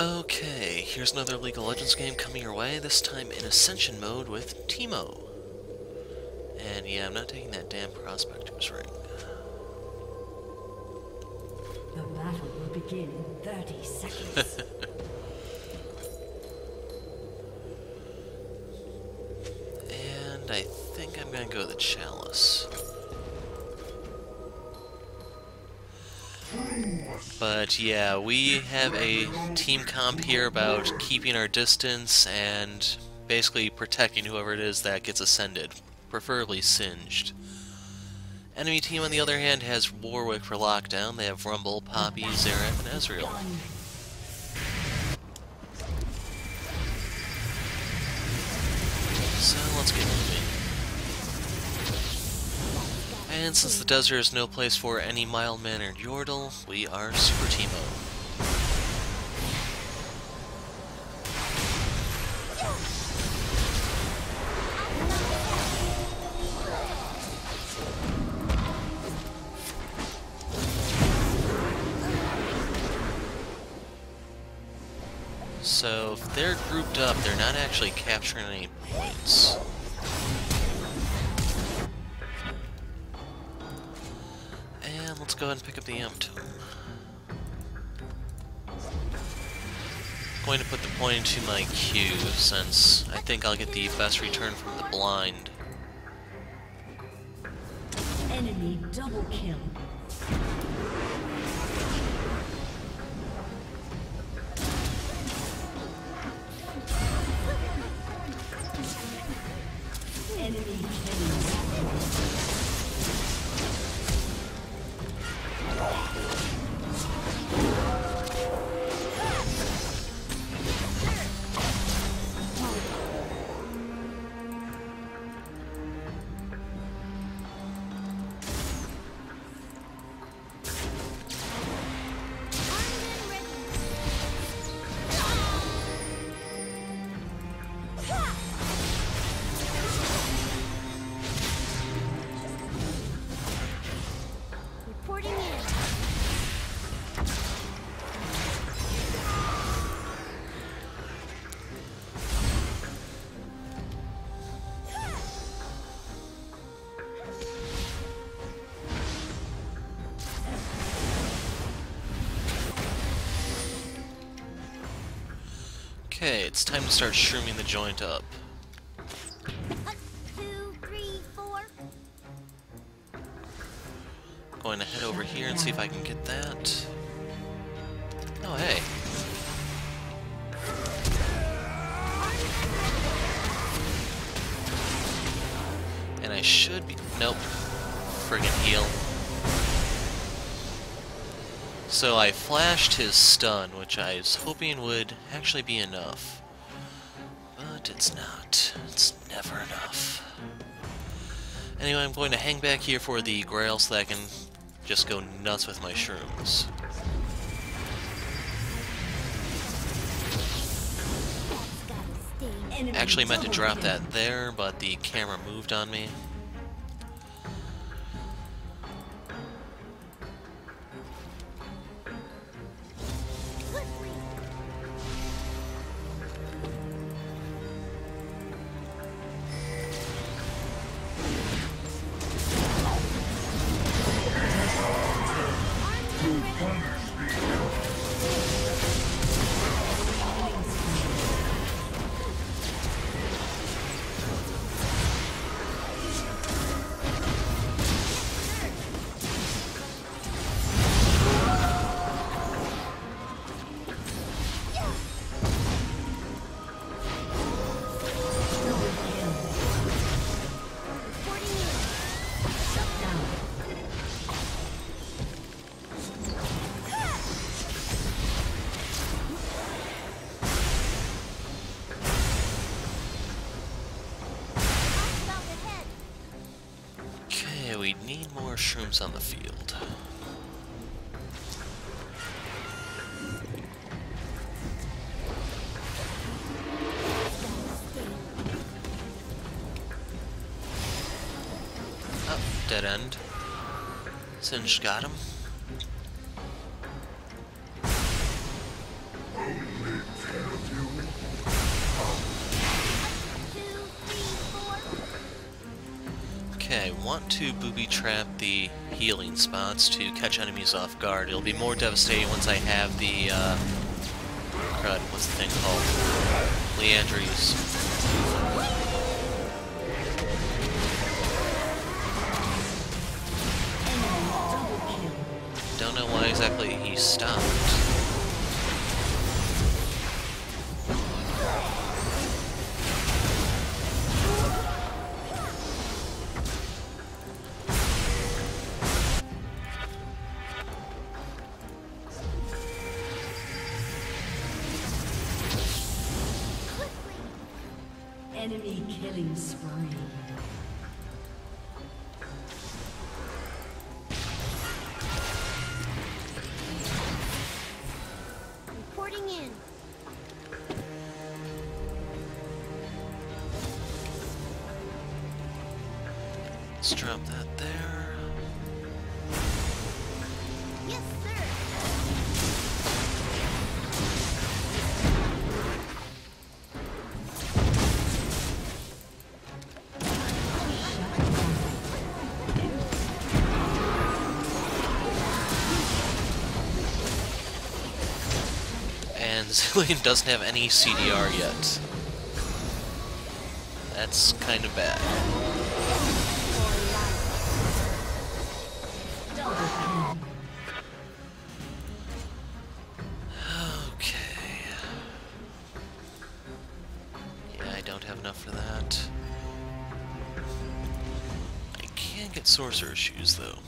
Okay, here's another League of Legends game coming your way, this time in Ascension mode with Teemo. And yeah, I'm not taking that damn Prospector's Ring. The battle will begin in 30 seconds. And I think I'm gonna go with the Chalice. But yeah, we have a team comp here about keeping our distance and basically protecting whoever it is that gets ascended, preferably singed. Enemy team, on the other hand, has Warwick for lockdown. They have Rumble, Poppy, Zarek, and Ezreal. So let's get moving. And since the desert is no place for any mild-mannered yordle, we are Super Teemo. So if they're grouped up, they're not actually capturing any points. Let's go ahead and pick up the amp tome. I'm going to put the point into my queue since I think I'll get the best return from the blind. Enemy double kill. Okay, it's time to start shrooming the joint up. 1, 2, 3, 4. Going to head over here and see if I can get that. Oh, hey. And I should be... Nope. Friggin' heal. So I flashed his stun, which I was hoping would actually be enough. But it's not. It's never enough. Anyway, I'm going to hang back here for the grail so that I can just go nuts with my shrooms. Actually meant to drop that there, but the camera moved on me. We need more shrooms on the field. Oh, dead end. Singe got him. want to booby trap the healing spots to catch enemies off guard. It'll be more devastating once I have the, crud, what's the thing called? Liandry's. Don't know why exactly he stopped. Enemy killing spree. Let's drop that there. Yes, sir. And Zilean doesn't have any CDR yet. That's kind of bad. Sorcerer's Shoes, though.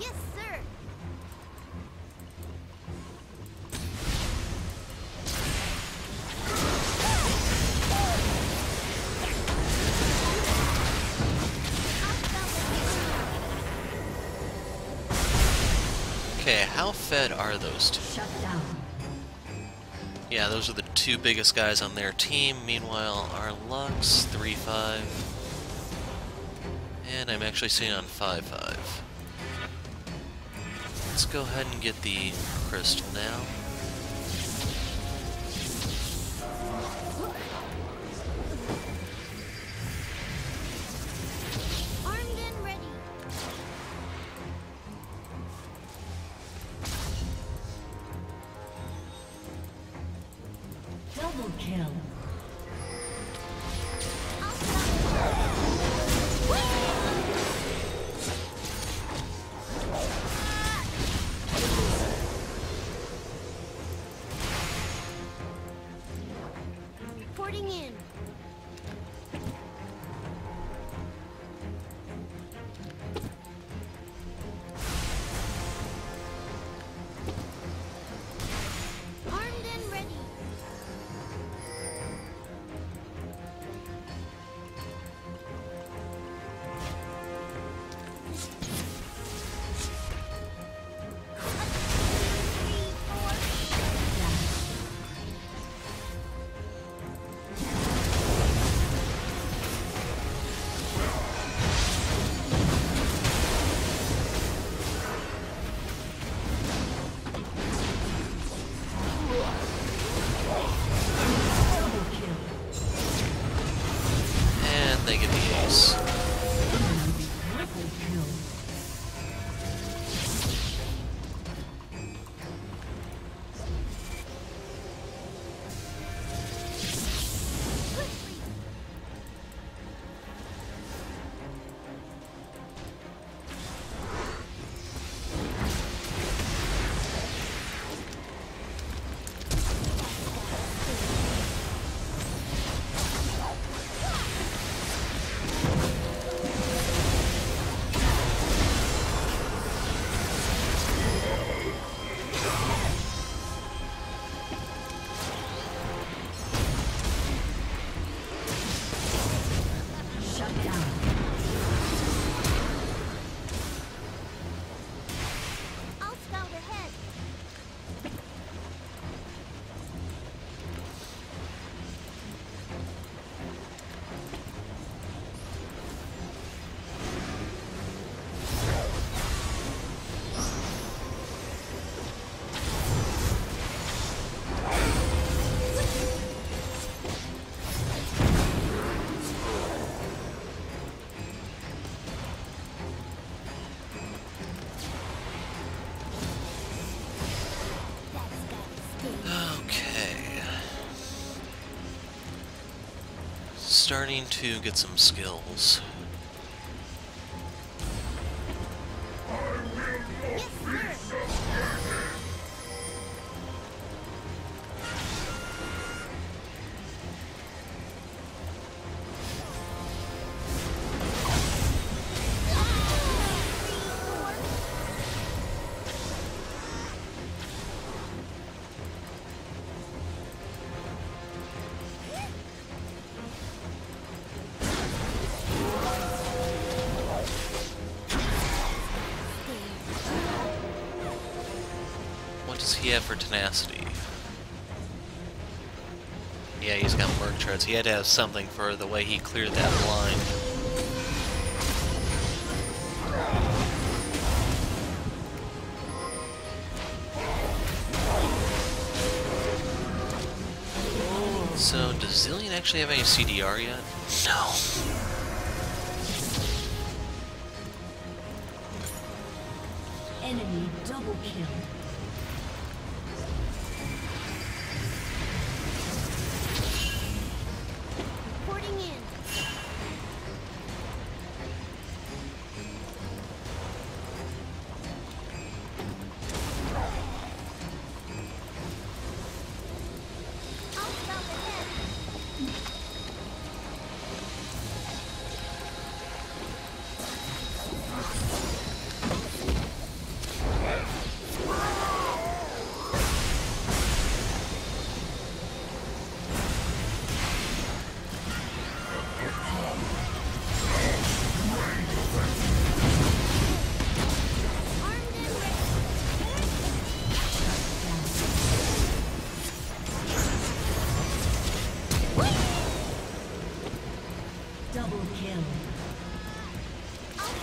Yes, sir. Okay, how fed are those two? Shut down. Yeah, those are the two biggest guys on their team. Meanwhile, our Lux, 3-5. And I'm actually sitting on 5-5. Let's go ahead and get the crystal now. starting to get some skills. He had for tenacity. Yeah, he's got work charts. He had to have something for the way he cleared that line. So, does Zilean actually have any CDR yet? No. Enemy double kill.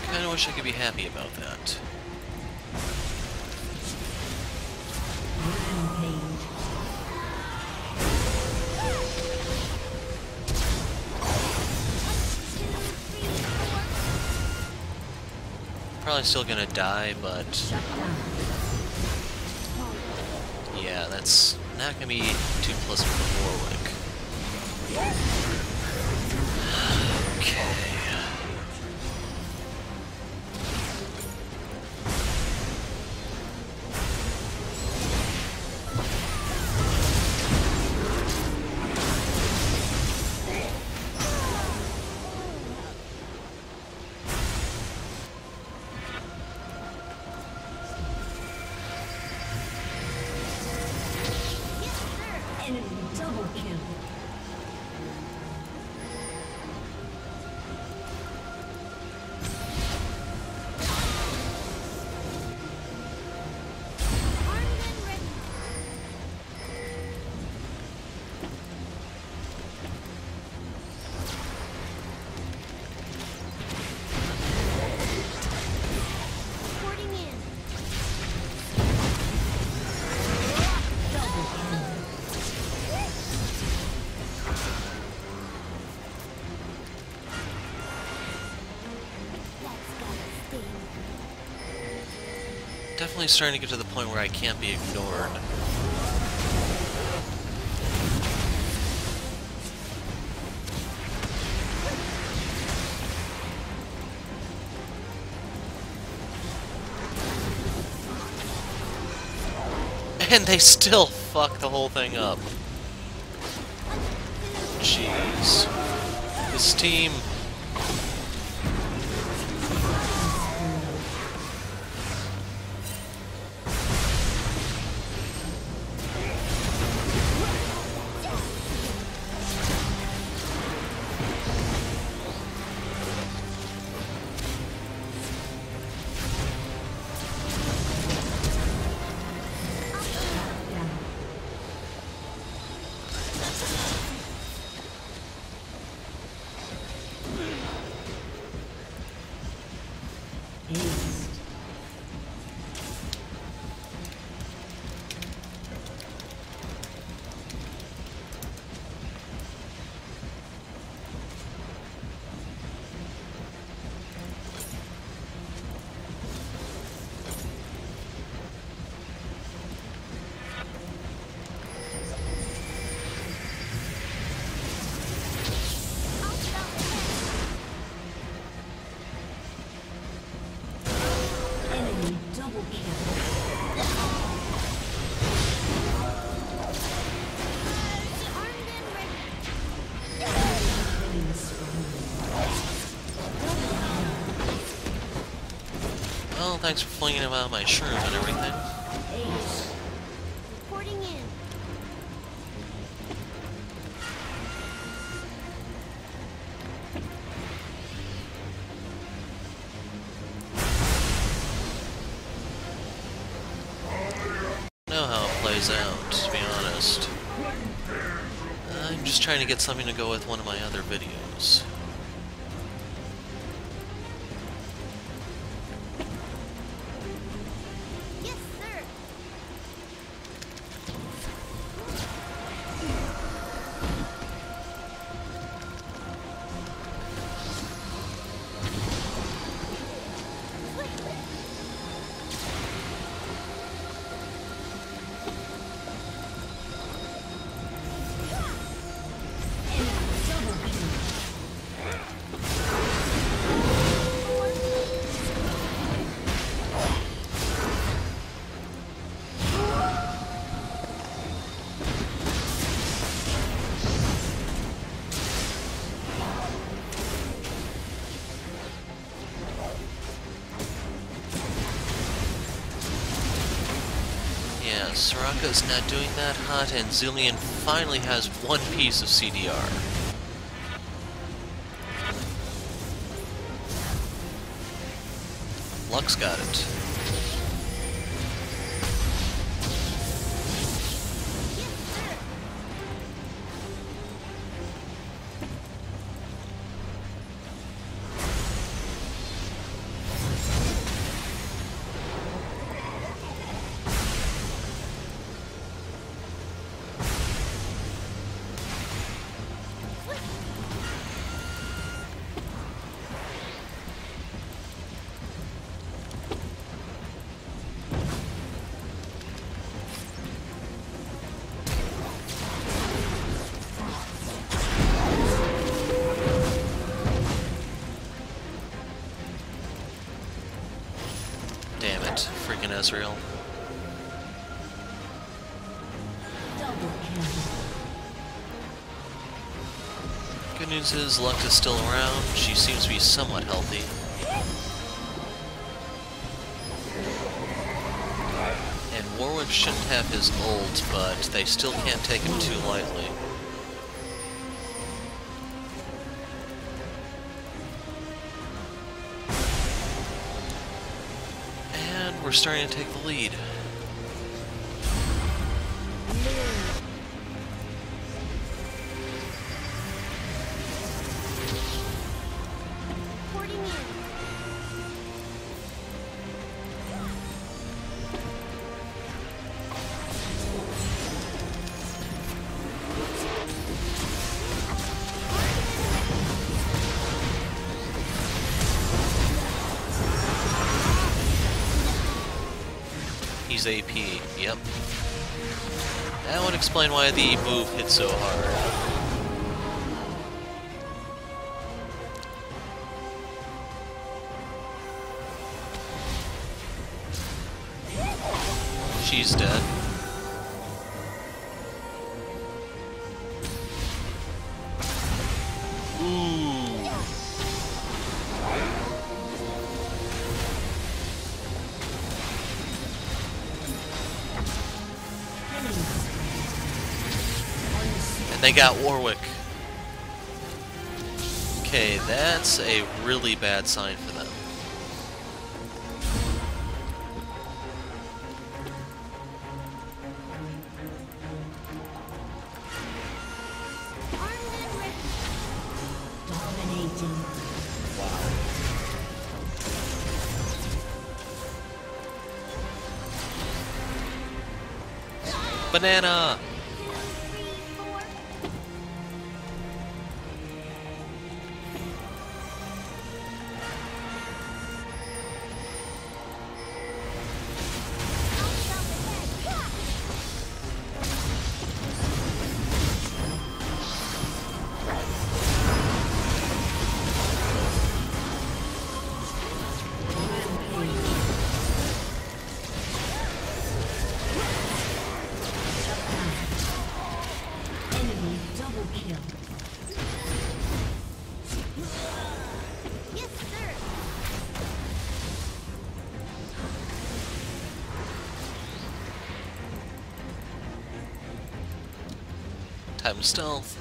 I wish I could be happy about that. Probably still gonna die, but yeah, that's not gonna be too pleasant for Warwick. Okay. Definitely starting to get to the point where I can't be ignored. And they still fuck the whole thing up. Jeez. This team... Double kill. Well, thanks for flinging him out of my shroom and everything. Reporting in. I don't know how it plays out, to be honest. I'm just trying to get something to go with one of my other videos. Soraka's not doing that hot, and Zilean finally has one piece of CDR. Lux got it. Freaking Ezreal. Good news is Lux is still around. She seems to be somewhat healthy. And Warwick shouldn't have his ult, but they still can't take him too lightly. We're starting to take the lead. AP, yep. That would explain why the move hit so hard. She's dead. They got Warwick. Okay, that's a really bad sign for them. Dominating. Banana. time stealth.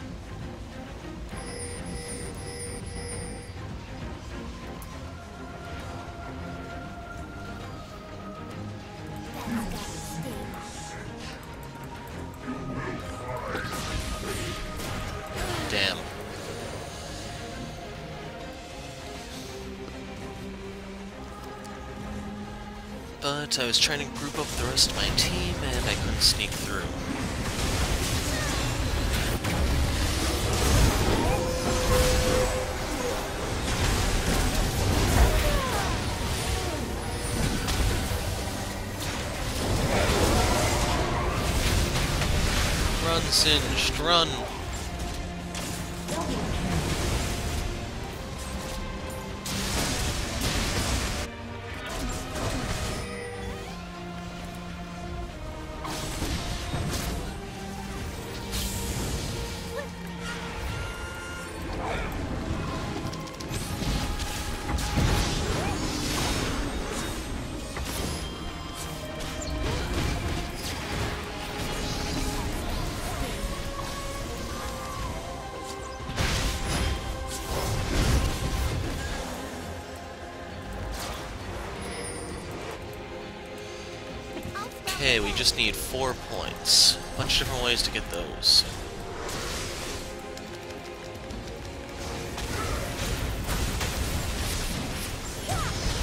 Damn. But I was trying to group up the rest of my team and I couldn't sneak through. Run, Singed, run! Okay, we just need 4 points. A bunch of different ways to get those.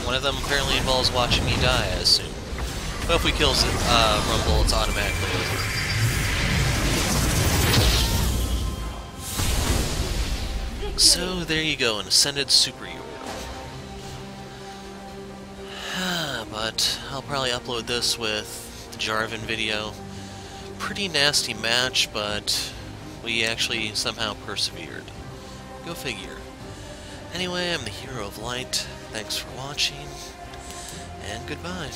One of them apparently involves watching me die, I assume. But if we kill Rumble, it's automatically over. So there you go, an Ascended Super Yordle. But I'll probably upload this with Jarvan video. Pretty nasty match, but we actually somehow persevered. Go figure. Anyway, I'm the Hero of Light. Thanks for watching, and goodbye.